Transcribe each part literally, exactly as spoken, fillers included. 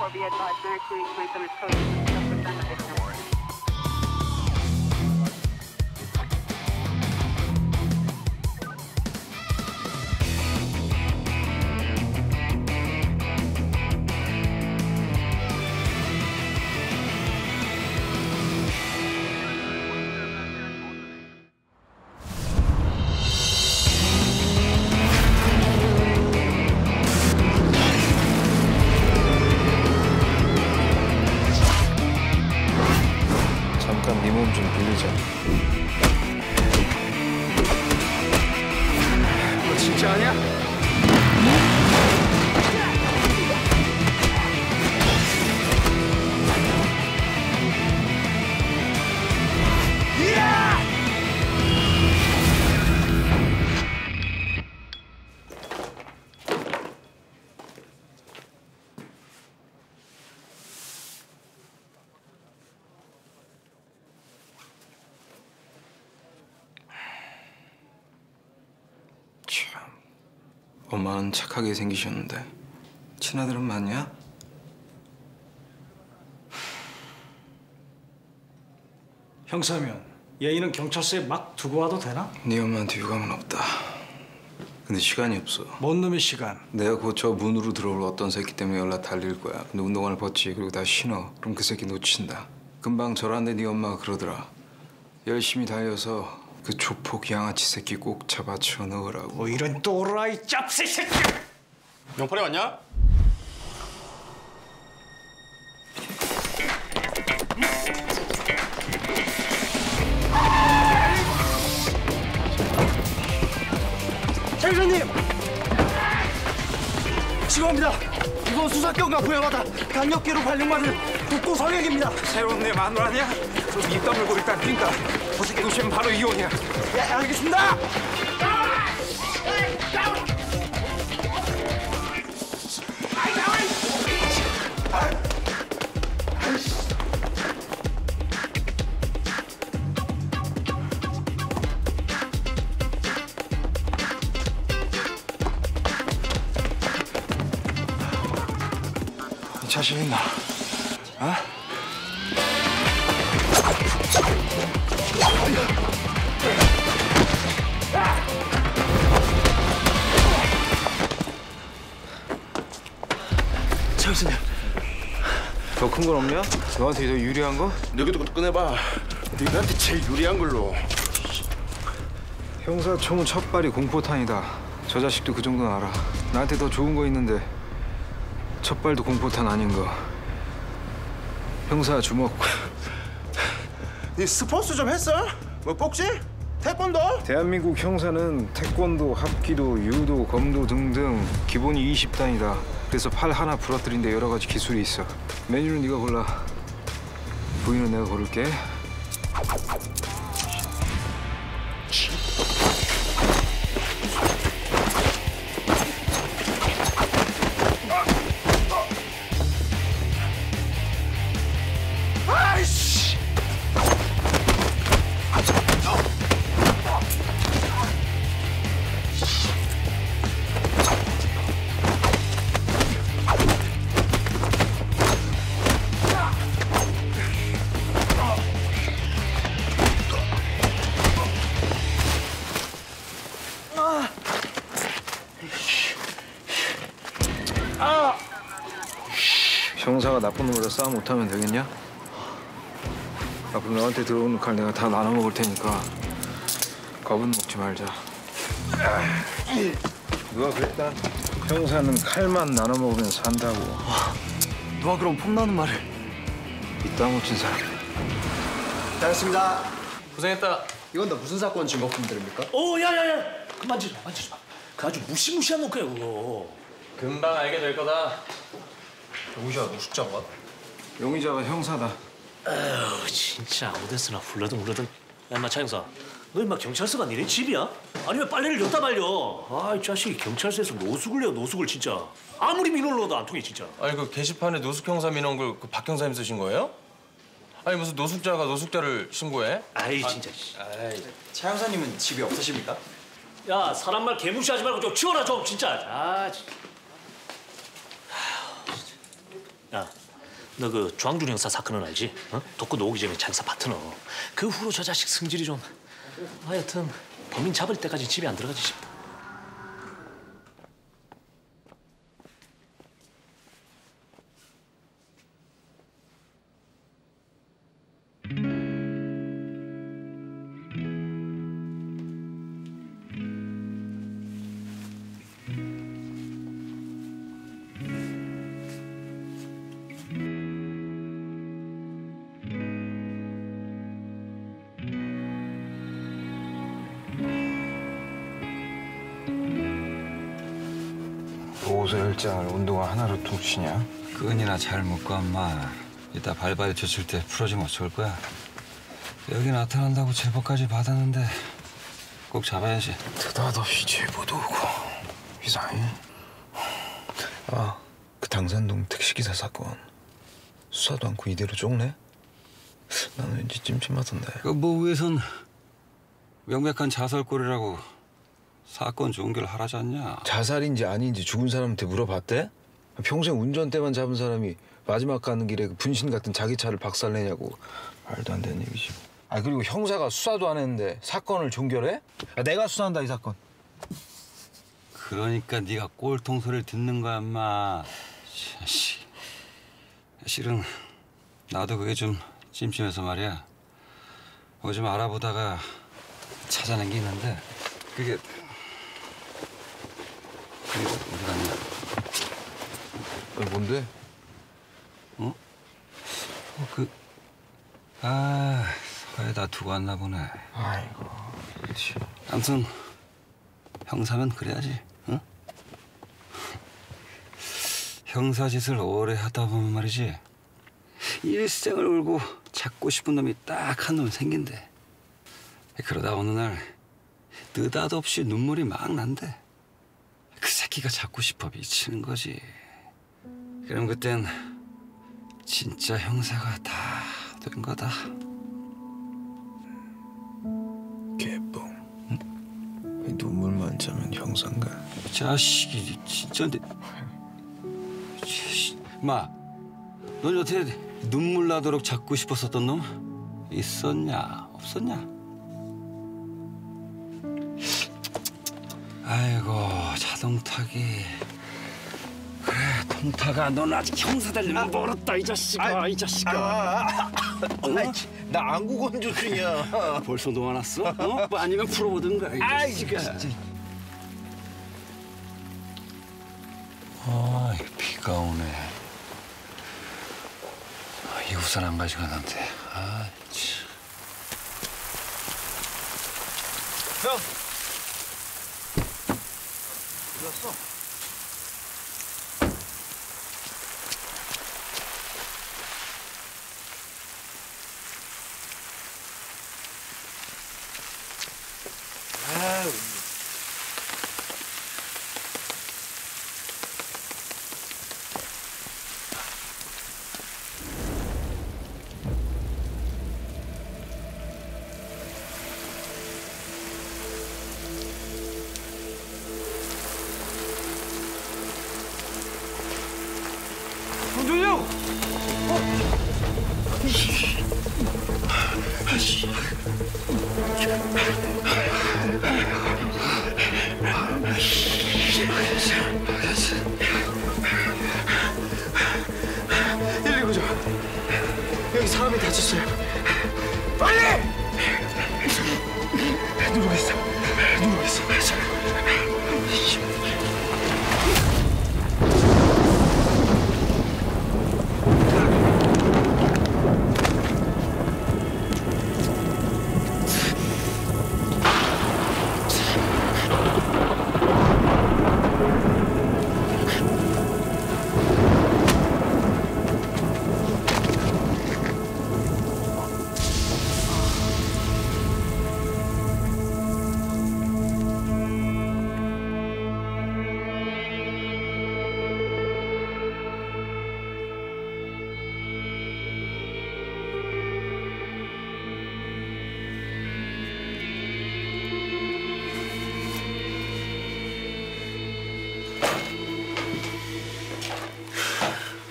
therefore be advised that including police on its toes is self-defense. 네 몸 좀 빌리자. 너 진짜 아니야? 엄마는 착하게 생기셨는데 친아들은 맞냐? 형사면 예의는 경찰서에 막 두고 와도 되나? 네 엄마한테 유감은 없다. 근데 시간이 없어. 뭔 놈의 시간? 내가 곧 저 문으로 들어올 어떤 새끼 때문에 연락 달릴 거야. 근데 운동화를 벗지. 그리고 다 신어. 그럼 그 새끼 놓친다. 금방 저란데 네 엄마가 그러더라. 열심히 달려서 그 조폭 양아치 새끼 꼭 잡아 쳐넣으라고. 뭐 이런 또라이 짭새 새끼! 명팔이 왔냐? 차장님! 지구합니다. 이건 수사격과 부양하다 강력기로 발령받은 국고 성역입니다. 새로운 내 마누라 아니야? 저기 입 다물고 일단 뛴다. 저 새끼 놓치면 바로 이혼이야. 예, 알겠습니다. 자신 있나? 어? 잠시만요. 더 큰 건 없냐? 너한테 더 유리한 거? 여기도 그것도 꺼내봐. 너한테 제일 유리한 걸로. 형사총은 첫 발이 공포탄이다. 저 자식도 그 정도는 알아. 나한테 더 좋은 거 있는데. 첫 발도 공포탄 아닌 거. 형사 주먹. 네 스포츠 좀 했어? 뭐 복싱? 태권도? 대한민국 형사는 태권도, 합기도, 유도, 검도 등등 기본이 이십 단이다. 그래서 팔 하나 부러뜨린 데 여러 가지 기술이 있어. 메뉴는 네가 골라. 부위는 내가 고를게. 형사가 나쁜 놈이라 싸움 못하면 되겠냐? 앞으로 너한테 들어오는 칼 내가 다 나눠 먹을 테니까 겁은 먹지 말자. 누가 그랬다? 형사는 칼만 나눠 먹으면 산다고. 누가 그럼 폼나는 말을. 이따 묻힌 사람. 잘했습니다. 고생했다. 이건 다 무슨 사건 증거품들입니까? 오, 야야야! 그 만지지 마, 만지지 마. 그 아주 무시무시한 놈이야 그거. 금방 알게 될 거다. 용의자가 노숙자인가? 용의자가 형사다. 에휴, 진짜 어디서나 훌러든 훌러든. 야, 인마 차 형사, 너 인마 경찰서가 니네 집이야? 아니 왜 빨래를 여기다 말려? 아, 이 자식이 경찰서에서 노숙을 해요, 노숙을 진짜. 아무리 민원을 넣어도 안 통해, 진짜. 아니, 그 게시판에 노숙 형사 민원 글 그 박 형사님 쓰신 거예요? 아니, 무슨 노숙자가 노숙자를 신고해? 아이, 진짜. 아이, 차 형사님은 집이 없으십니까? 야, 사람 말 개무시하지 말고 좀 치워라, 좀, 진짜. 아, 진짜. 야, 너 그 주황준 형사 사건은 알지? 어? 독거 나오기 전에 자기사 파트너. 그 후로 저 자식 성질이 좀... 하여튼 범인 잡을 때까지 집에 안 들어가지 싶어. 보고서 열 장을 운동화 하나로 퉁치냐? 끈이나 잘 묶어, 엄마. 이따 발발이 젖힐 때 풀어지면 어쩔 거야. 여기 나타난다고 제보까지 받았는데 꼭 잡아야지. 대낮없이 제보도 오고 이상해. 아, 그 당산동 택시기사 사건 수사도 않고 이대로 쪽네? 나는 왠지 찜찜하던데. 그 뭐 위에선 명백한 자살골이라고 사건 종결 하라지 않냐? 자살인지 아닌지 죽은 사람한테 물어봤대? 평생 운전대만 잡은 사람이 마지막 가는 길에 분신 같은 자기 차를 박살내냐고. 말도 안 되는 얘기지. 아, 그리고 형사가 수사도 안 했는데 사건을 종결해? 아, 내가 수사한다, 이 사건. 그러니까 네가 꼴통 소리를 듣는 거야, 인마. 씨, 실은 나도 그게 좀 찜찜해서 말이야. 요즘 알아보다가 찾아낸 게 있는데 그게... 이거 어디 갔냐? 이거 뭔데? 어? 어, 그... 아... 서에다 두고 왔나 보네. 아이고... 그렇지. 아무튼 형사면 그래야지, 응? 형사 짓을 오래 하다 보면 말이지 일생을 울고 찾고 싶은 놈이 딱 한 놈 생긴대. 그러다 어느 날 느닷없이 눈물이 막 난대. 그 새끼가 잡고 싶어 미치는 거지. 그럼 그땐 진짜 형사가 다 된 거다. 개뽕. 응? 눈물만 자면 형사인가? 자식이 진짜인데. 마, 넌 여태 눈물 나도록 잡고 싶었었던 놈 있었냐? 없었냐? 아이고, 자동타기. 그래, 동타가 넌 아직 형사될려면 멀었다, 이 자식아, 아, 이 자식아. 아, 아, 어? 나 안구건조 중이야. 벌써 너가 났어? 어? 뭐 아니면 풀어보든가, 이 자식아. 아이, 진짜. 아, 비가 오네. 아, 이 우산 안 가져가는데. 아, 참. 형! 들었어? 아유. 일일구 조. 여기 사람이 다쳤어요. 빨리! 누워있어. 누워있어.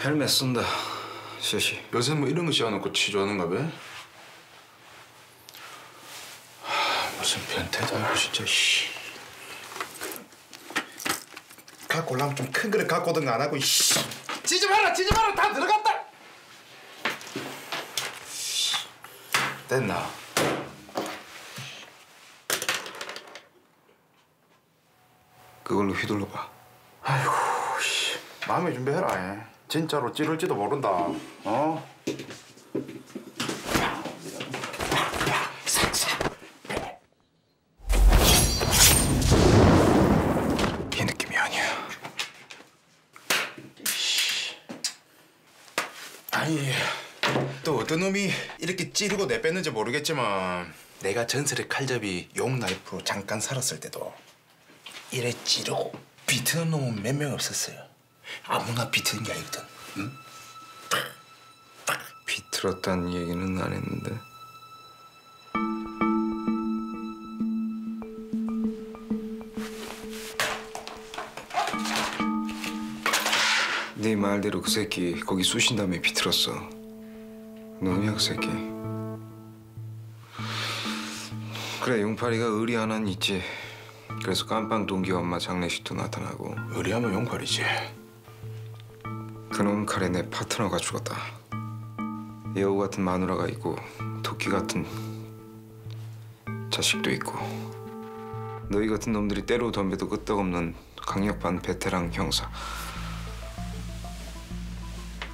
헬멧 쓴다, 시시. 요새 뭐 이런 거 씌워놓고 취조하는가 봐? 하, 무슨 변태도 아니고 진짜, 씨. 갖고 올라면 좀 큰 그릇 갖고 오든가 안 하고, 씨. 지지 마라, 지지 마라, 다 들어갔다. 됐나? 그걸로 휘둘러봐. 아이고, 씨. 마음의 준비해라. 에. 진짜로 찌를지도 모른다. 어? 이 느낌이 아니야. 아니, 또 어떤 놈이 이렇게 찌르고 내뺐는지 모르겠지만 내가 전설의 칼잡이 용나이프로 잠깐 살았을 때도 이래 찌르고 비트는 놈은 몇 명 없었어요. 아무나 비트는 게 아니거든. 응? 비틀었다는 얘기는 안 했는데. 네 말대로 그 새끼 거기 쑤신 다음에 비틀었어. 놈이야 그 새끼. 그래, 용팔이가 의리 하나는 있지. 그래서 깜빵 동기 엄마 장례식도 나타나고. 의리하면 용팔이지. 그놈 칼에 내 파트너가 죽었다. 여우 같은 마누라가 있고 토끼 같은 자식도 있고 너희 같은 놈들이 때로 덤벼도 끄떡없는 강력반 베테랑 형사.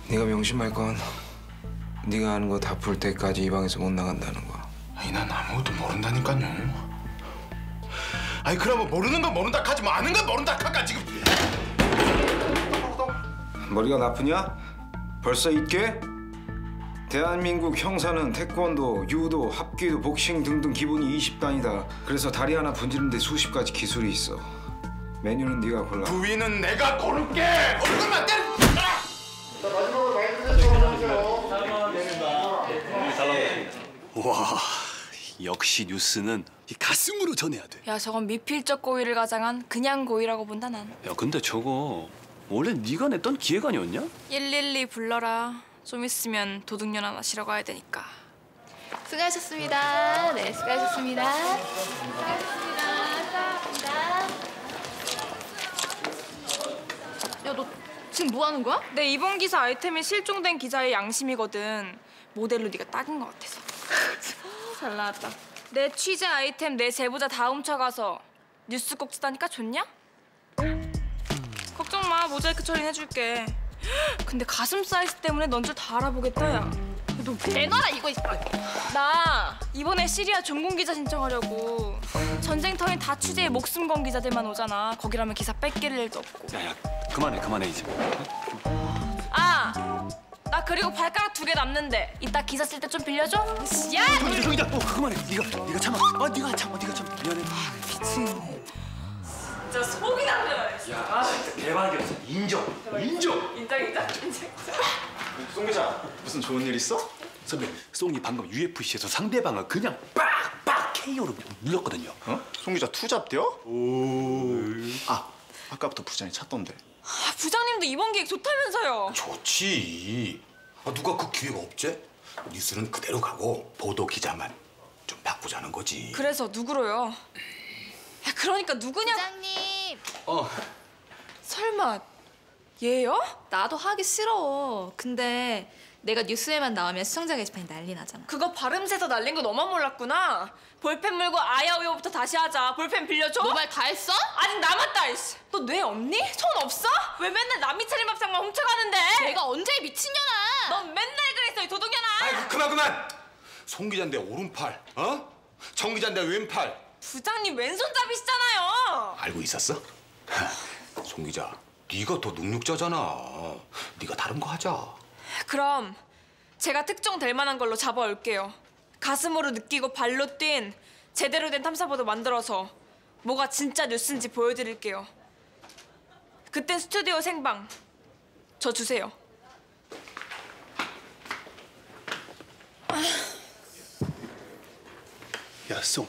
네가 명심할 건 네가 아는 거 다 풀 때까지 이 방에서 못 나간다는 거야. 아니, 난 아무것도 모른다니까요. 아니, 그러면 모르는 건 모른다 카지 뭐 아는 건 모른다 카까 지금. 머리가 나쁘냐? 벌써 있게? 대한민국 형사는 태권도, 유도, 합기도, 복싱 등등 기본이 이십 단이다. 그래서 다리 하나 분지는데 수십 가지 기술이 있어. 메뉴는 네가 골라. 부위는 내가 고를게. 얼굴만 때려. 마지막으로 마이크 좀주세요. 와, 역시 뉴스는 이 가슴으로 전해야 돼. 야, 저건 미필적 고의를 가장한 그냥 고의라고 본다 난. 야, 근데 저거 원래 네가 냈던 기획안이었냐? 일일이 불러라. 좀 있으면 도둑년 하나 실어 가야 되니까. 수고하셨습니다. 네, 수고하셨습니다. 수고하셨습니다. 야, 너 지금 뭐 하는 거야? 내 이번 기사 아이템이 실종된 기자의 양심이거든. 모델로 네가 딱인 것 같아서. 잘 나왔다. 내 취재 아이템 내 제보자 다 훔쳐가서 뉴스 꼭 쓰다니까 좋냐? 걱정 마, 모자이크 처리는 해줄게. 근데 가슴 사이즈 때문에 넌 줄 다 알아보겠다. 야, 너 내놔라 이거. 나 이번에 시리아 전공기자 신청하려고. 전쟁터엔 다 취재에 목숨 건 기자들만 오잖아. 거기라면 기사 뺏길 일도 없고. 야야, 그만해 그만해 이제. 아, 나 그리고 발가락 두 개 남는데 이따 기사 쓸 때 좀 빌려줘? 야! 저기다 저기다! 어, 그만해. 네가 네가 참아. 어, 네가 참아. 네가 참아. 미안해. 아, 미친. 진짜 속이 나네. 야, 진짜 개발이었어. 인정. 인정. 인정 인정 인정. 송 기자, 무슨 좋은 일 있어? 선배, 송이 방금 유에프씨에서 상대방을 그냥 빡빡 케이오로 눌렀거든요. 어? 송 기자 투잡대요? 오. 아, 아까부터 부장이 찾던데. 아, 부장님도 이번 기획 좋다면서요. 좋지. 아, 누가 그 기획 없지? 뉴스는 그대로 가고 보도 기자만 좀 바꾸자는 거지. 그래서 누구로요? 야, 그러니까 누구냐? 부장님. 어. 설마 얘요? 나도 하기 싫어. 근데 내가 뉴스에만 나오면 시청자 게시판이 난리 나잖아. 그거 발음새서 날린 거 너만 몰랐구나. 볼펜 물고 아야우요부터 다시 하자. 볼펜 빌려줘? 너 말 다 했어? 아직 남았다, 이씨. 너 뇌 없니? 손 없어? 왜 맨날 남이 차린 밥상만 훔쳐가는데? 내가 언제 미친년아? 넌 맨날 그랬어, 이 도둑년아. 아이고, 그만 그만. 송 기자인데 오른팔, 어? 정 기자인데 왼팔. 부장님 왼손잡이시잖아요. 알고 있었어? 송 기자, 네가 더 능력자잖아. 네가 다른 거 하자. 그럼 제가 특정될 만한 걸로 잡아올게요. 가슴으로 느끼고 발로 뛴 제대로 된 탐사보도 만들어서 뭐가 진짜 뉴스인지 보여드릴게요. 그땐 스튜디오 생방. 저 주세요. 야, 송.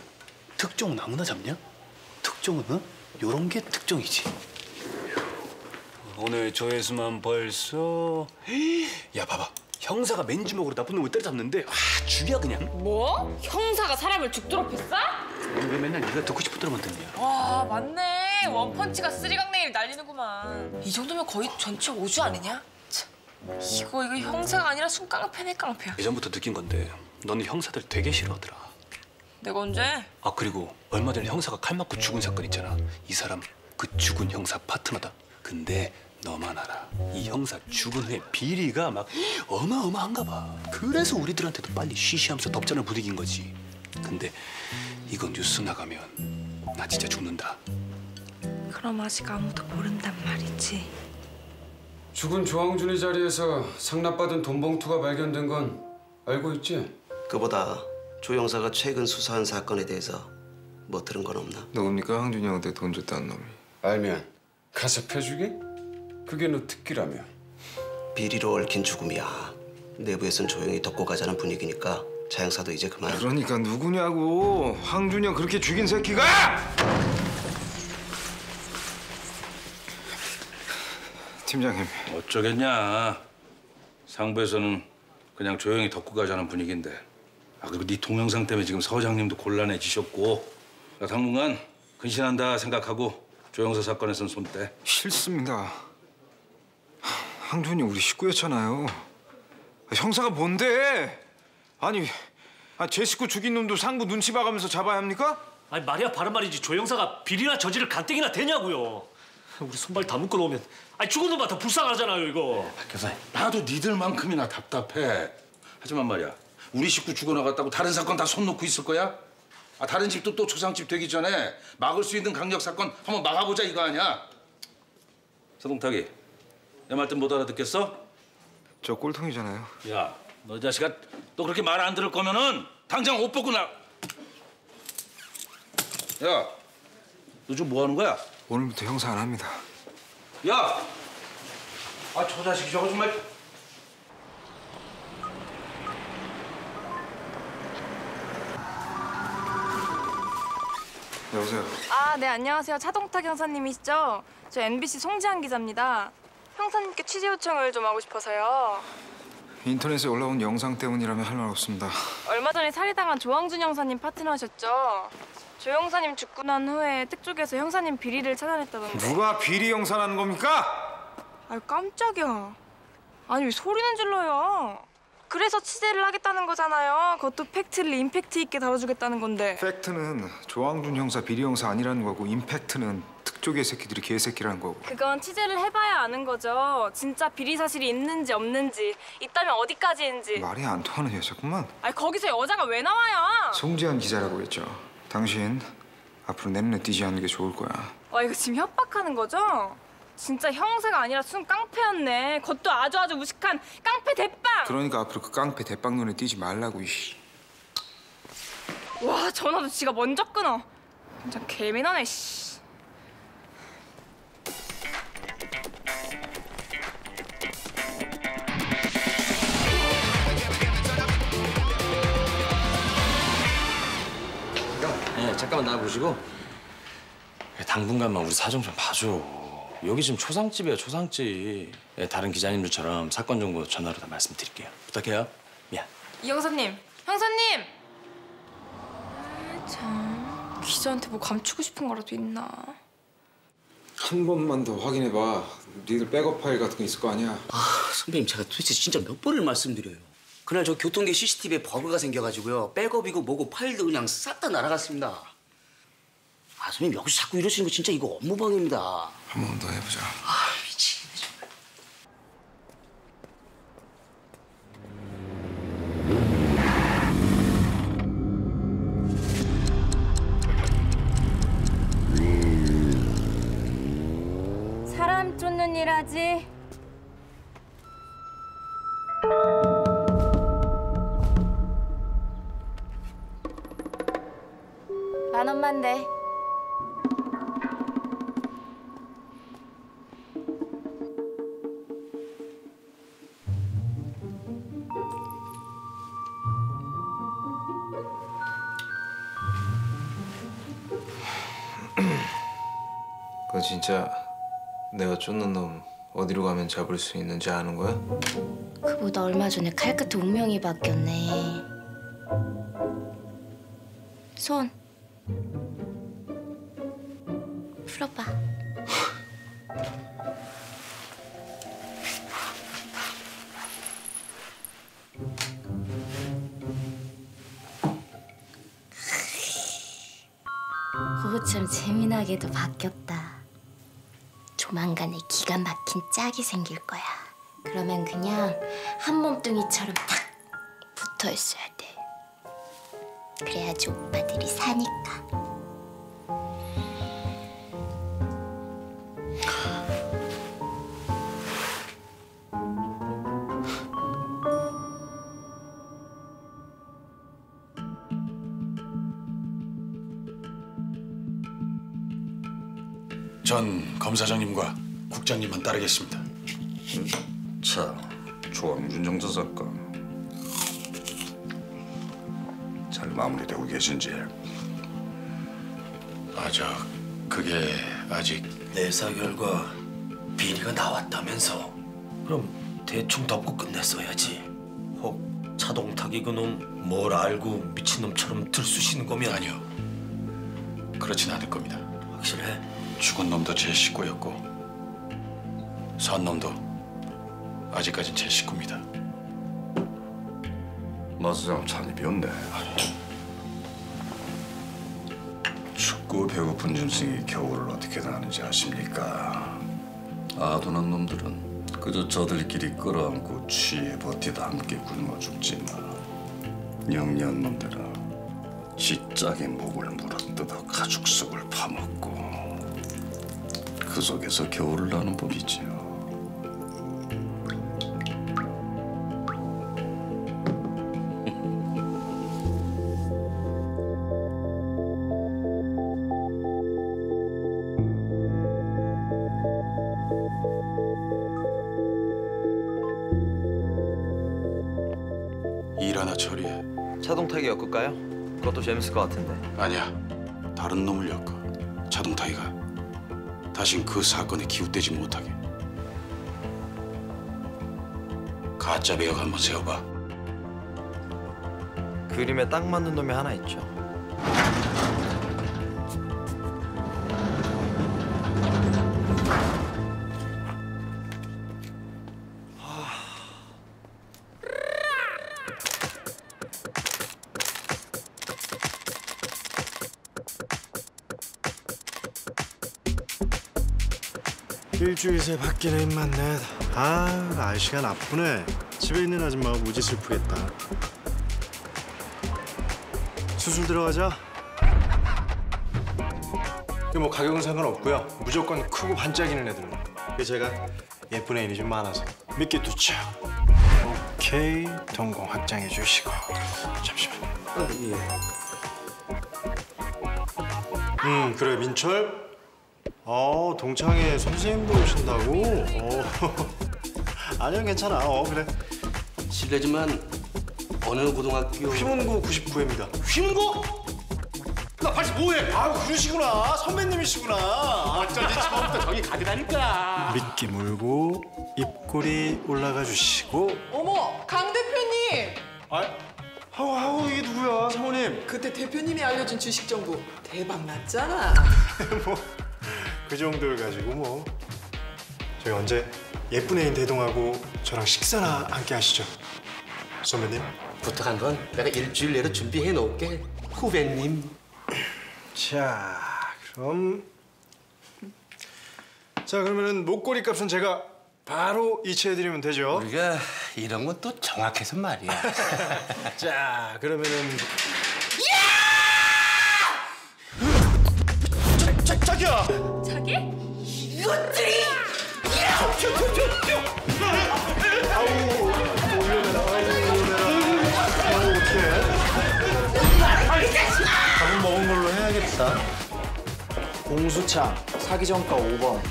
특종은 아무나 잡냐? 특종은 어? 요런 게 특종이지. 오늘 조회수만 벌써... 야, 봐봐. 형사가 맨주먹으로 나쁜 놈을 때려잡는데 아, 죽여 그냥. 뭐? 형사가 사람을 죽도록 했어? 왜 맨날 네가 듣고 싶었더라만 듣냐. 와, 맞네. 원펀치가 쓰리강내일 날리는구만. 이 정도면 거의 전체 오주 아니냐? 참, 이거 이거 형사가 아니라 순깡패네, 깡패야. 예전부터 느낀 건데 너는 형사들 되게 싫어하더라. 내가 언제? 아, 그리고 얼마 전에 형사가 칼 맞고 죽은 사건 있잖아. 이 사람 그 죽은 형사 파트너다. 근데 너만 알아. 이 형사 죽은 후에 비리가 막 어마어마한가 봐. 그래서 우리들한테도 빨리 쉬쉬하면서 덥잖아 부리긴 거지. 근데 이건 뉴스 나가면 나 진짜 죽는다. 그럼 아직 아무도 모른단 말이지. 죽은 조항준이 자리에서 상납받은 돈 봉투가 발견된 건 알고 있지? 그보다 조 형사가 최근 수사한 사건에 대해서 뭐 들은 건 없나? 누굽니까? 항준이 형한테 돈 줬다는 놈이. 알면 가서 펴주게? 그게 너 특기라며. 비리로 얽힌 죽음이야. 내부에선 조용히 덮고 가자는 분위기니까 자 형사도 이제 그만. 그러니까 누구냐고. 황준영 그렇게 죽인 새끼가! 팀장님. 어쩌겠냐. 상부에서는 그냥 조용히 덮고 가자는 분위기인데. 아, 그리고 네 동영상 때문에 지금 서장님도 곤란해지셨고. 그러니까 당분간 근신한다 생각하고 조 형사 사건에선 손대. 싫습니다. 항준이 우리 식구였잖아요. 형사가 뭔데? 아니, 아, 제 식구 죽인 놈도 상부 눈치 봐가면서 잡아야 합니까? 아니, 말이야 바른 말이지. 조 형사가 비리나 저지를 간땡이나 되냐고요. 우리 손발 다 묶어 놓으면 아니, 죽은 놈보다 더 불쌍하잖아요, 이거. 박교사님, 나도 니들만큼이나 답답해. 하지만 말이야, 우리 식구 죽어나갔다고 다른 사건 다 손 놓고 있을 거야? 아, 다른 집도 또 초상집 되기 전에 막을 수 있는 강력 사건 한번 막아보자 이거 아니야? 서동탁이, 내 말뜻 못 알아듣겠어? 저 꼴통이잖아요. 야, 너 자식아, 너 그렇게 말 안 들을 거면은 당장 옷 벗고 나. 야, 너 지금 뭐 하는 거야? 오늘부터 형사 안 합니다. 야, 아, 저 자식이 저거 정말. 여보세요. 아, 네, 안녕하세요. 차동탁 형사님이시죠? 저 엠비씨 송지한 기자입니다. 형사님께 취재 요청을 좀 하고 싶어서요. 인터넷에 올라온 영상 때문이라면 할 말 없습니다. 얼마 전에 살해당한 조항준 형사님 파트너셨죠? 조 형사님 죽고 난 후에 특조에서 형사님 비리를 찾아냈다던데. 누가 비리 형사라는 겁니까? 아, 깜짝이야. 아니, 왜 소리는 질러요? 그래서 취재를 하겠다는 거잖아요. 그것도 팩트를 임팩트 있게 다뤄주겠다는 건데. 팩트는 조항준 형사 비리 형사 아니라는 거고, 임팩트는 쪽의 새끼들이 개새끼라는 거고. 그건 취재를 해봐야 아는 거죠. 진짜 비리 사실이 있는지 없는지, 있다면 어디까지인지. 말이 안 통하는 여자구만. 아니, 거기서 여자가 왜 나와요? 송지한 기자라고 했죠. 당신 앞으로 냄새 띄지 않는 게 좋을 거야. 와, 이거 지금 협박하는 거죠? 진짜 형사가 아니라 순 깡패였네. 그것도 아주 아주 무식한 깡패 대빵. 그러니까 앞으로 그 깡패 대빵 눈에 띄지 말라고. 이씨. 와, 전화도 지가 먼저 끊어. 진짜 개미나네. 씨. 잠깐만 나와보시고 당분간만 우리 사정 좀 봐줘. 여기 지금 초상집이야, 초상집. 다른 기자님들처럼 사건 정보 전화로 다 말씀드릴게요. 부탁해요. 미안. 이 형사님! 형사님! 아, 참, 기자한테 뭐 감추고 싶은 거라도 있나? 한 번만 더 확인해봐. 니들 백업 파일 같은 거 있을 거 아니야? 아, 선배님, 제가 도대체 진짜 몇 번을 말씀드려요. 그날 저 교통계 씨씨티비에 버그가 생겨가지고요. 백업이고 뭐고 파일도 그냥 싹 다 날아갔습니다. 아, 선배님, 여기서 자꾸 이러시는 거 진짜 이거 업무방해입니다. 한 번 더 해보자. 아, 미치겠네, 정말. 사람 쫓는 일 하지? 만 원만 돼. 그거 진짜 내가 쫓는 놈 어디로 가면 잡을 수 있는지 아는 거야? 그보다 얼마 전에 칼끝에 운명이 바뀌었네. 손 풀어봐. 그거 참 재미나게도 바뀌었다. 조만간에 기가 막힌 짝이 생길 거야. 그러면 그냥 한 몸뚱이처럼 딱 붙어 있어야 돼. 그래야지 오빠들이 사니까. 전 검사장님과 국장님만 따르겠습니다. 자, 조항준 정서작가 잘 마무리되고 계신지? 아, 저 그게 아직 내사 결과 비리가 나왔다면서? 그럼 대충 덮고 끝냈어야지. 혹 차동탁이 그놈 뭘 알고 미친놈처럼 들쑤시는 거면? 아니요, 그렇진 않을 겁니다. 확실해? 죽은 놈도 제 식구였고 산 놈도 아직까진 제 식구입니다. 마수장 잔입이 없네. 춥고 배고픈 짐승이 겨울을 어떻게 나는지 아십니까? 아둔한 놈들은 그저 저들끼리 끌어안고 취해 버티다 함께 굶어 죽지만 영리한 놈들은 시짝의 목을 물어뜯어 가죽 속을 파먹고 그 속에서 겨울을 나는 법이지요. 일 하나 처리해. 차동탁이 엮을까요? 그것도 재밌을 것 같은데. 아니야, 다른 놈을 엮어. 차동탁이가 다신 그 사건에 기웃대지 못하게. 가짜 배역 한번 세워봐. 그림에 딱 맞는 놈이 하나 있죠. 일주일 새 바뀌네 임마. 넷. 아, 날씨가 나쁘네. 집에 있는 아줌마가 무지 슬프겠다. 수술 들어가자. 뭐 가격은 상관없고요. 무조건 크고 반짝이는 애들로. 제가 예쁜 애인이 좀 많아서 몇 개 두쳐. 오케이, 동공 확장해 주시고. 잠시만요. 아, 예. 음, 그래, 민철. 어, 동창회 선생님도 오신다고? 어. 아니요, 괜찮아. 어, 그래. 실례지만 어느 고등학교... 휘문고 구십구 회입니다. 휘문고? 나 팔십오 회! 아, 그러시구나. 선배님이시구나. 어쩐지 처음부터 저기 가더라니까. 미끼 물고 입꼬리 올라가 주시고. 어머, 강 대표님! 아, 하우, 하우, 이게 누구야, 사모님? 그때 대표님이 알려준 주식 정보 대박 났잖아. 뭐... 그 정도를 가지고 뭐. 저희 언제 예쁜 애인 대동하고 저랑 식사나 함께 하시죠. 선배님. 부탁한 건 내가 일주일 내로 준비해 놓을게. 후배님. 자, 그럼. 자, 그러면은 목걸이 값은 제가 바로 이체해드리면 되죠. 우리가 이런 건 또 정확해서 말이야. 자, 그러면은. 자기야! 자기? 이것들이! 야! 튀어, 튀어, 튀어, 튀어! 아우, 올려내라, 올려내라. 아우, 어떡해. 이 자식아! 밥은 먹은 걸로 해야겠다. 공수차, 사기 전과 오 번.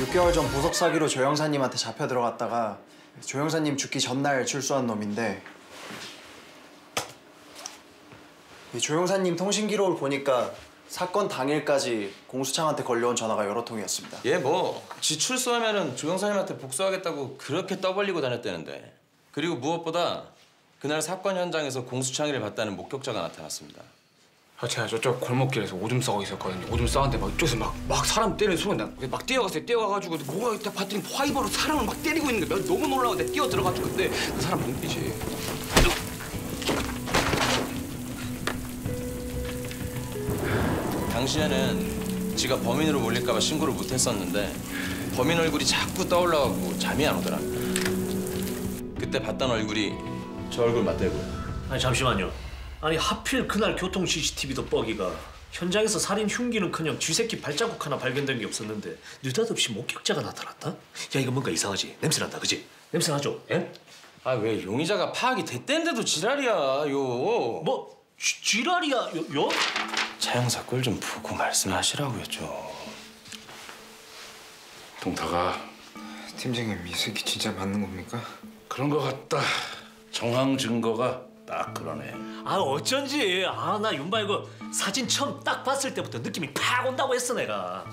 육 개월 전 보석 사기로 조 형사님한테 잡혀 들어갔다가 조 형사님 죽기 전날 출소한 놈인데 이 조 형사님 통신 기록을 보니까 사건 당일까지 공수창한테 걸려온 전화가 여러 통이었습니다. 얘 뭐 지출소하면은 조영사님한테 복수하겠다고 그렇게 떠벌리고 다녔다는데. 그리고 무엇보다 그날 사건 현장에서 공수창이를 봤다는 목격자가 나타났습니다. 아, 제가 저쪽 골목길에서 오줌 싸고 있었거든요. 오줌 싸는데 막 이쪽에서 막, 막 사람 때리는 소리가 나. 막 뛰어갔어요. 뛰어가가지고 뭐가 있다 봤더니 파이버로 사람을 막 때리고 있는 거야. 너무 놀라고 내가 뛰어 들어갔죠. 근데 그 사람 눈빛이. 당시에는 지가 범인으로 몰릴까 봐 신고를 못 했었는데 범인 얼굴이 자꾸 떠올라가고 잠이 안 오더라. 그때 봤던 얼굴이 저 얼굴 맞대고요. 아니 잠시만요. 아니 하필 그날 교통 씨씨티비도 뻑이가 현장에서 살인 흉기는커녕 쥐새끼 발자국 하나 발견된 게 없었는데 느닷없이 목격자가 나타났다? 야 이거 뭔가 이상하지? 냄새난다 그지? 냄새나죠? 예? 아 왜 용의자가 파악이 됐댄데도 지랄이야 요. 뭐? 쥐, 지랄이야 요? 요? 차 형사 꼴 좀 보고 말씀하시라고요 좀. 동탁아. 팀장님 이 새끼 진짜 맞는 겁니까? 그런 거 같다. 정황 증거가 딱 그러네. 아 어쩐지. 아 나 윤바 이거 사진 처음 딱 봤을 때부터 느낌이 팍 온다고 했어 내가.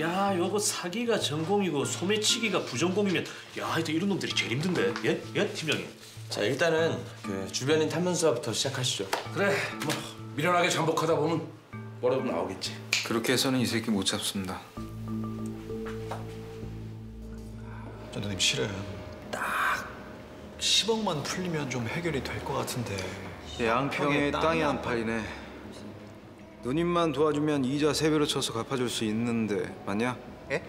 야 요거 사기가 전공이고 소매치기가 부전공이면 야 하여튼 이런 놈들이 제일 힘든데. 예? 예? 팀장님. 자 일단은 그 주변인 탐문 수사부터 시작하시죠. 그래 뭐 미련하게 잠복하다 보면 뭐라도 나오겠지. 그렇게 해서는 이 새끼 못 잡습니다. 전도님 실은 딱 십억만 풀리면 좀 해결이 될 것 같은데. 양평에 땅이 안 팔리네. 누님만 도와주면 이자 세 배로 쳐서 갚아줄 수 있는데 맞냐? 예?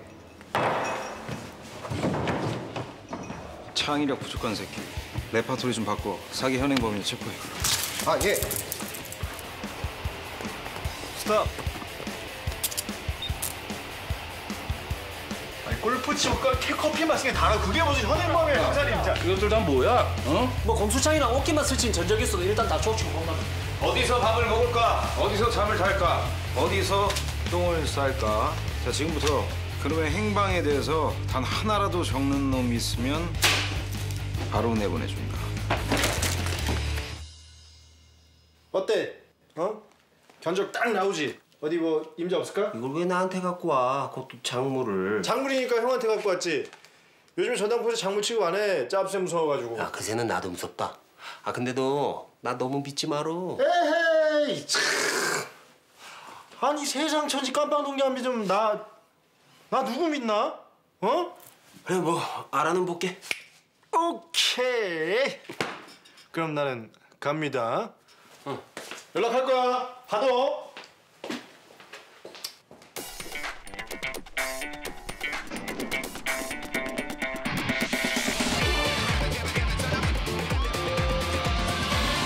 창의력 부족한 새끼. 레파토리 좀 바꿔. 사기 현행 범인 체포해. 아 예. 스탑. 골프 치고 커피 마시는 게 달아. 그게 무슨 현행범이야, 형사님 진짜. 그것들 다 뭐야? 어? 뭐 공수창이랑 어깨만 스친 전적이 있어도 일단 다 쫓치고 겁나. 어디서 밥을 먹을까? 어디서 잠을 잘까? 어디서 똥을 쌀까? 자, 지금부터 그놈의 행방에 대해서 단 하나라도 적는 놈이 있으면 바로 내보내준다. 어때? 어? 견적 딱 나오지? 어디 뭐 임자 없을까? 이걸 왜 나한테 갖고 와? 그것도 작물을. 작물이니까 형한테 갖고 왔지. 요즘 전당포에서 작물 취급 안 해. 짭새 무서워가지고. 야, 그새는 나도 무섭다. 아, 근데 너 나 너무 믿지 마로. 에헤이, 참. 아니, 세상 천지 깜빵 동기한비 좀 나, 나 누구 믿나? 어? 그래, 뭐 알아는 볼게. 오케이. 그럼 나는 갑니다. 응. 연락할 거야. 받아.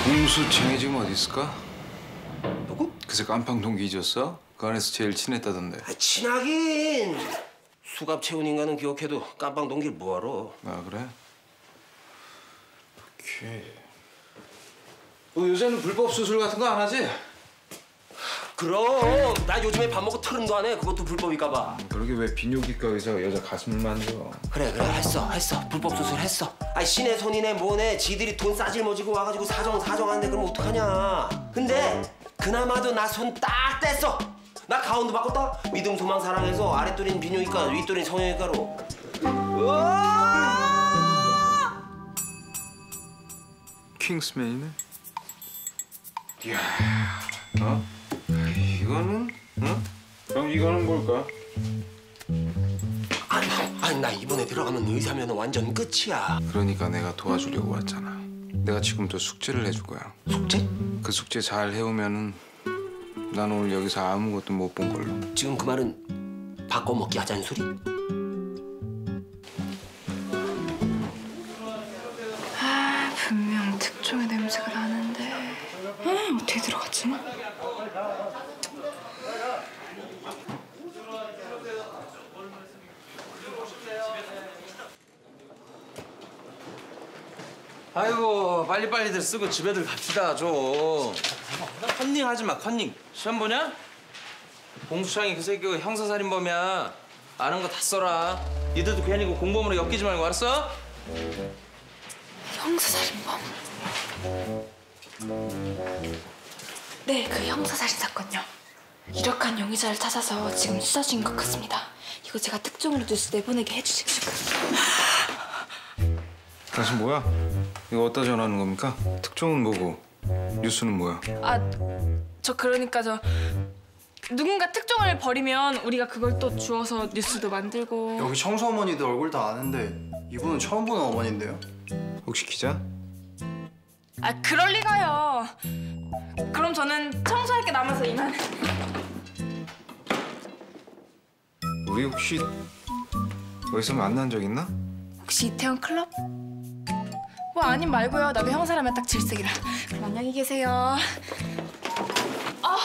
공수창이 지금 어디 있을까? 누구? 그새 깜빵 동기 잊었어? 그 안에서 제일 친했다던데. 아, 친하긴. 수갑 채운 인간은 기억해도 깜빵 동기 뭐하러? 아 그래? 오케이. 너 요새는 불법 수술 같은 거 안 하지? 그럼. 나 요즘에 밥 먹고 털음도 안 해. 그것도 불법일까 봐. 음, 그러게 왜 비뇨기과 의사가 여자 가슴을 만져. 그래 그래 했어 했어. 불법 수술 했어. 아니 신의 손이네 뭐네 지들이 돈 싸질머지고 와가지고 사정 사정하는데 그럼 어떡하냐. 근데 그나마도 나 손 딱 뗐어. 나 가운데 바꿨다. 믿음 소망 사랑해서 아랫도리는 비뇨기과 윗도리는 성형외과로. 킹스맨이네. 이야. 어? 이거는? 응? 그럼 이거는 뭘까? 아니, 아니 나 이번에 들어가면 의사면 완전 끝이야. 그러니까 내가 도와주려고 왔잖아. 내가 지금부터 숙제를 해줄 거야. 숙제? 그 숙제 잘 해오면은 난 오늘 여기서 아무것도 못 본 걸로. 지금 그 말은 바꿔먹기 하자는 소리? 아, 분명 특종의 냄새가 나는데. 아, 어떻게 들어갔지? 아이고 빨리빨리들 쓰고 집에들 갑시다 좀. 컨닝 하지 마 컨닝. 시험 보냐? 공수창이 그 새끼가 형사살인범이야. 아는 거 다 써라. 니들도 괜히 공범으로 엮이지 말고 알았어? 형사살인범? 네, 그 형사살인 사건요. 유력한 용의자를 찾아서 지금 수사 중인 것 같습니다. 이거 제가 특종으로 뉴스 내보내게 해주십시오. 당신 뭐야? 이거 어디다 전화하는 겁니까? 특종은 뭐고 뉴스는 뭐야? 아, 저 그러니까 저 누군가 특종을 벌이면 우리가 그걸 또 주워서 뉴스도 만들고. 여기 청소 어머니들 얼굴 다 아는데 이분은 처음 보는 어머니인데요? 혹시 기자? 아, 그럴 리가요. 그럼 저는 청소할 게 남아서 이만. 우리 혹시 여기서 만난 적 있나? 혹시 이태원 클럽? 뭐 아님 말고요. 나도 형 사람에 딱 질색이라. 그럼 안녕히 계세요. 아, 어,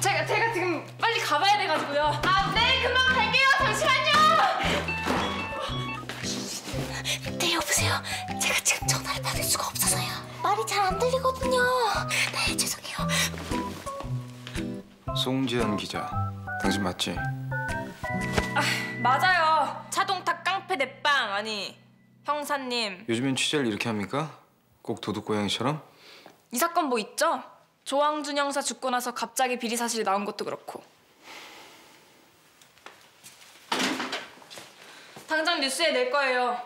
제가 제가 지금 빨리 가봐야 돼가지고요. 아, 네, 금방 갈게요. 잠시만요. 네, 여보세요. 제가 지금 전화를 받을 수가 없어서요. 말이 잘 안 들리거든요. 네, 죄송해요. 송지연 기자, 당신 맞지? 아, 맞아요. 차동탁 깡패 내 빵. 아니, 형사님. 요즘엔 취재를 이렇게 합니까? 꼭 도둑고양이처럼? 이 사건 뭐 있죠? 조항준 형사 죽고 나서 갑자기 비리 사실이 나온 것도 그렇고. 당장 뉴스에 낼 거예요.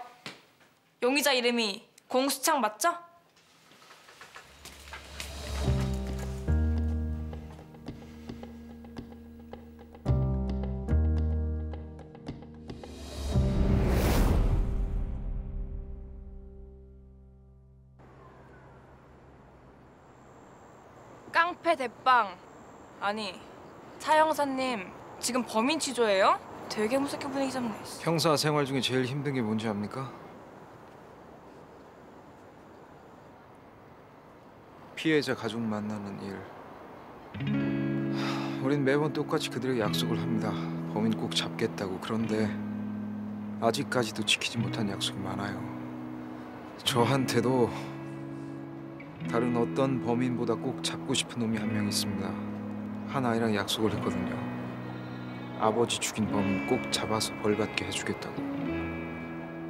용의자 이름이 공수창 맞죠? 깡패 대빵. 아니, 차 형사님 지금 범인 취조예요? 되게 무섭게 분위기 잡네. 형사 생활 중에 제일 힘든 게 뭔지 압니까? 피해자 가족 만나는 일. 하, 우린 매번 똑같이 그들에게 약속을 합니다. 범인 꼭 잡겠다고. 그런데 아직까지도 지키지 못한 약속이 많아요. 저한테도 다른 어떤 범인보다 꼭 잡고 싶은 놈이 한 명 있습니다. 한 아이랑 약속을 했거든요. 아버지 죽인 범인 꼭 잡아서 벌받게 해주겠다고.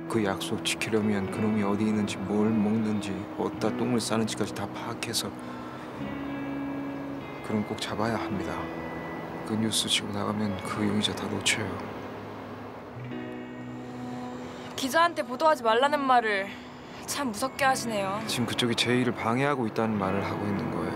그 약속 지키려면 그놈이 어디 있는지, 뭘 먹는지, 어디다 똥을 싸는지까지 다 파악해서 그럼 꼭 잡아야 합니다. 그 뉴스 치고 나가면 그 용의자 다 놓쳐요. 기자한테 보도하지 말라는 말을 참 무섭게 하시네요. 지금 그쪽이 제 일을 방해하고 있다는 말을 하고 있는 거예요.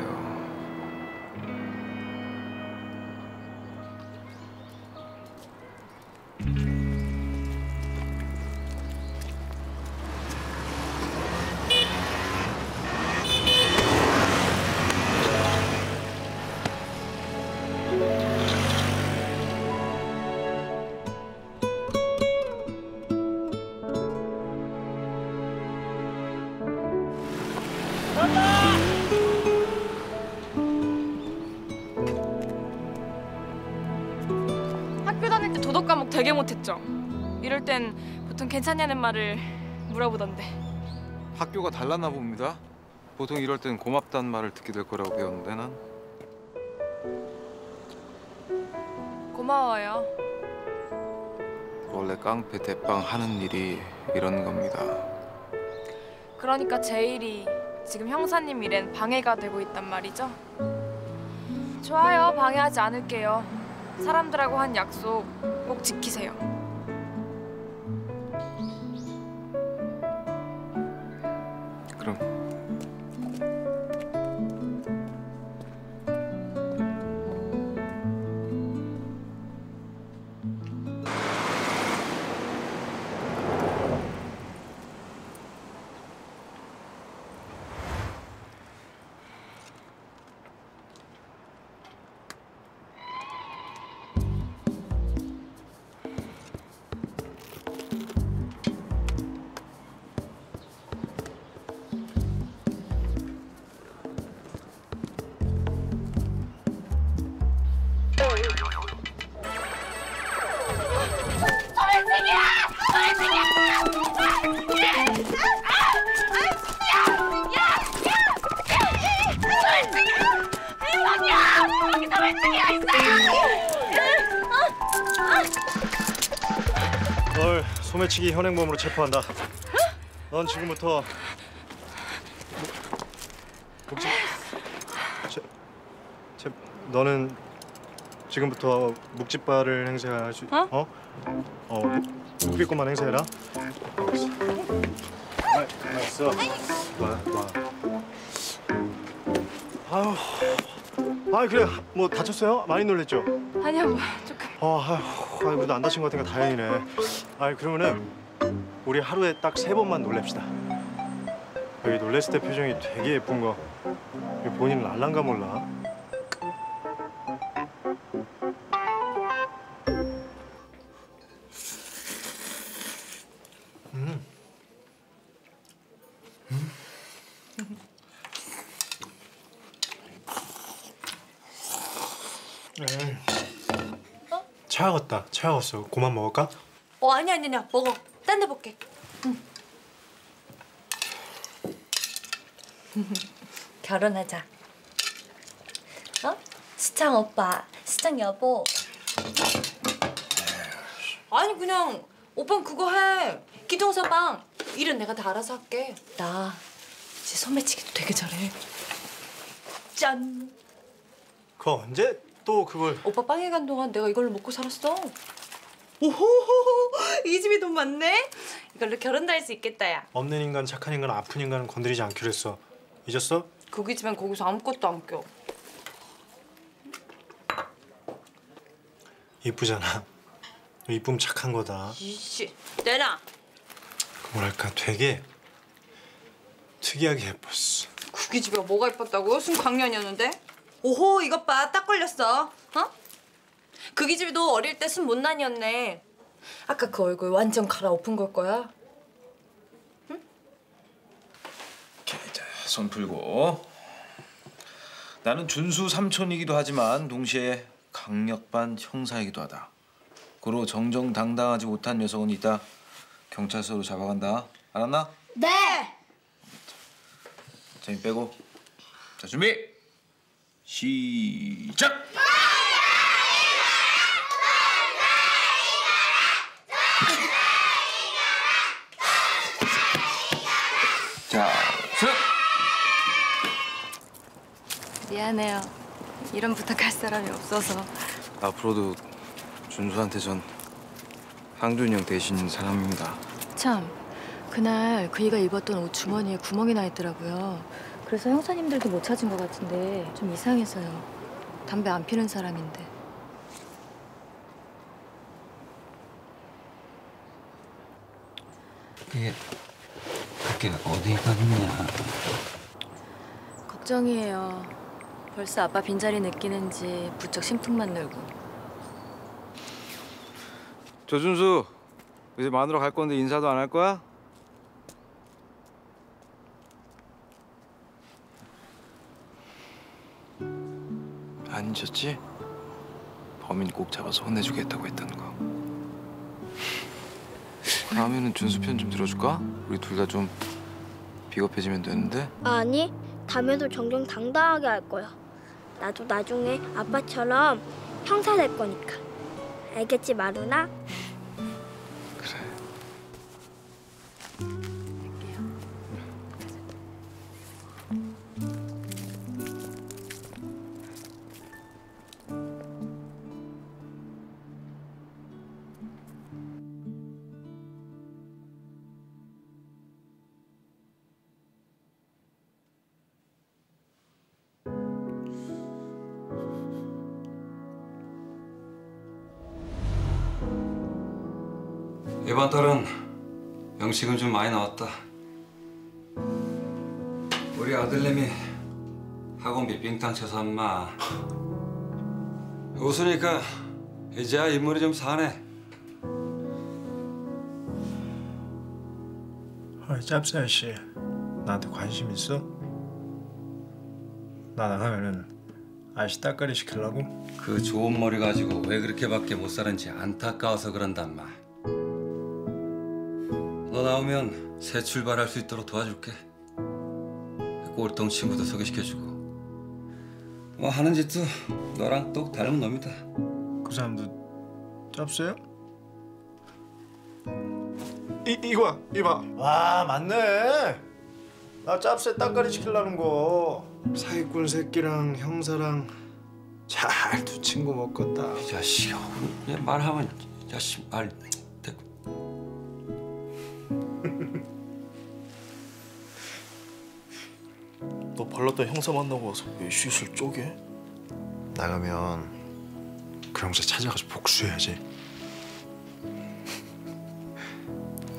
학교 다닐 때 도덕 과목 되게 못했죠? 이럴 땐 보통 괜찮냐는 말을 물어보던데. 학교가 달랐나 봅니다. 보통 이럴 땐 고맙다는 말을 듣게 될 거라고 배웠는데 난. 고마워요. 원래 깡패 대빵 하는 일이 이런 겁니다. 그러니까 제 일이 지금 형사님 일엔 방해가 되고 있단 말이죠? 좋아요, 방해하지 않을게요. 사람들하고 한 약속 꼭 지키세요. 그럼. 널 소매치기 현행범으로 체포한다. 넌 지금부터 목, 목지, 제, 제, 너는 지금부터 묵찌발을 행세할 수. 어? 어? 어, 묵비꽃만 행세해라. 알겠어. 알았어. 와, 와. 아유. 아 그래 뭐 다쳤어요? 많이 놀랬죠? 아니야 뭐 조금. 아, 아유, 아유 그래도 안 다친 것 같으니까 다행이네. 아 그러면은 우리 하루에 딱 세 번만 놀랍시다. 여기 놀랬을 때 표정이 되게 예쁜 거. 본인 알란가 몰라. 음. 음. 에이. 어? 차가웠다. 차가웠어. 고만 먹을까? 어 아니 아니 아니야. 먹어. 딴 데 볼게. 응. 결혼하자. 어? 시창 오빠, 시창 여보. 아니 그냥 오빠는 그거 해. 기둥서방 일은 내가 다 알아서 할게. 나 이제 소매치기도 되게 잘해. 짠. 그거 언제 또 그걸? 오빠 빵에 간 동안 내가 이걸로 먹고 살았어. 오호호호, 이 집이 돈 많네. 이걸로 결혼도 할 수 있겠다 야. 없는 인간, 착한 인간, 아픈 인간은 건드리지 않기로 했어. 잊었어? 거기 집엔 거기서 아무것도 안 껴. 이쁘잖아. 이쁨 착한 거다. 이씨, 내놔. 뭐랄까 되게 특이하게 예뻤어. 거기 집에 뭐가 예뻤다고? 순강년이었는데? 오호, 이것 봐, 딱 걸렸어. 어? 거기 집도 어릴 때 순 못난이었네. 아까 그 얼굴 완전 갈아엎은 걸 거야. 손 풀고. 나는 준수 삼촌이기도 하지만 동시에 강력반 형사이기도 하다. 고로 정정당당하지 못한 녀석은 이따 경찰서로 잡아간다. 알았나? 네! 재미 빼고. 자, 준비! 시작! 자, 슥! 미안해요. 이런 부탁할 사람이 없어서. 앞으로도 준수한테 전 항준이 형 대신 사람입니다. 참, 그날 그이가 입었던 옷 주머니에 구멍이 나 있더라고요. 그래서 형사님들도 못 찾은 것 같은데 좀 이상해서요. 담배 안 피는 사람인데. 그게 그게 어디 갔냐. 걱정이에요. 벌써 아빠 빈자리 느끼는지 부쩍 심통만 늘고. 조준수, 이제 만으로 갈 건데 인사도 안 할 거야? 안 잊었지? 범인 꼭 잡아서 혼내주겠다고 했던 거. 다음에는 준수 편 좀 들어줄까? 우리 둘 다 좀 비겁해지면 되는데. 아니, 다음에도 정정당당하게 할 거야. 나도 나중에 아빠처럼 형사 될 거니까. 알겠지, 마루나? 그래. 이번 달은 영식은 좀 많이 나왔다. 우리 아들님이 학원비 빙탕 쳐서 엄마. 웃으니까 이제야 인물이 좀 사네. 아, 짭쌀 씨, 나한테 관심 있어? 나 나가면은 아저씨 따까리 시키려고? 그 좋은 머리 가지고 왜 그렇게밖에 못 사는지 안타까워서 그런단 말. 너 나오면 새 출발할 수 있도록 도와줄게. 꼴통 친구도 소개시켜주고. 뭐 하는 짓도 너랑 똑 닮은 놈이다. 그 사람도 짭새요? 이 이거 이봐. 와 맞네. 나 짭새 따까리 시키려는 거. 사기꾼 새끼랑 형사랑 잘 두 친구 먹겠다. 이 자식아, 내 말하면 이 자식 말. 너 발랐던 형사 만나고 와서 왜 슛을 쪼개? 나가면 그 형사 찾아가서 복수해야지.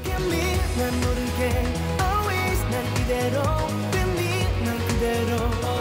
난 모르게 always 난 그대로 난 그대로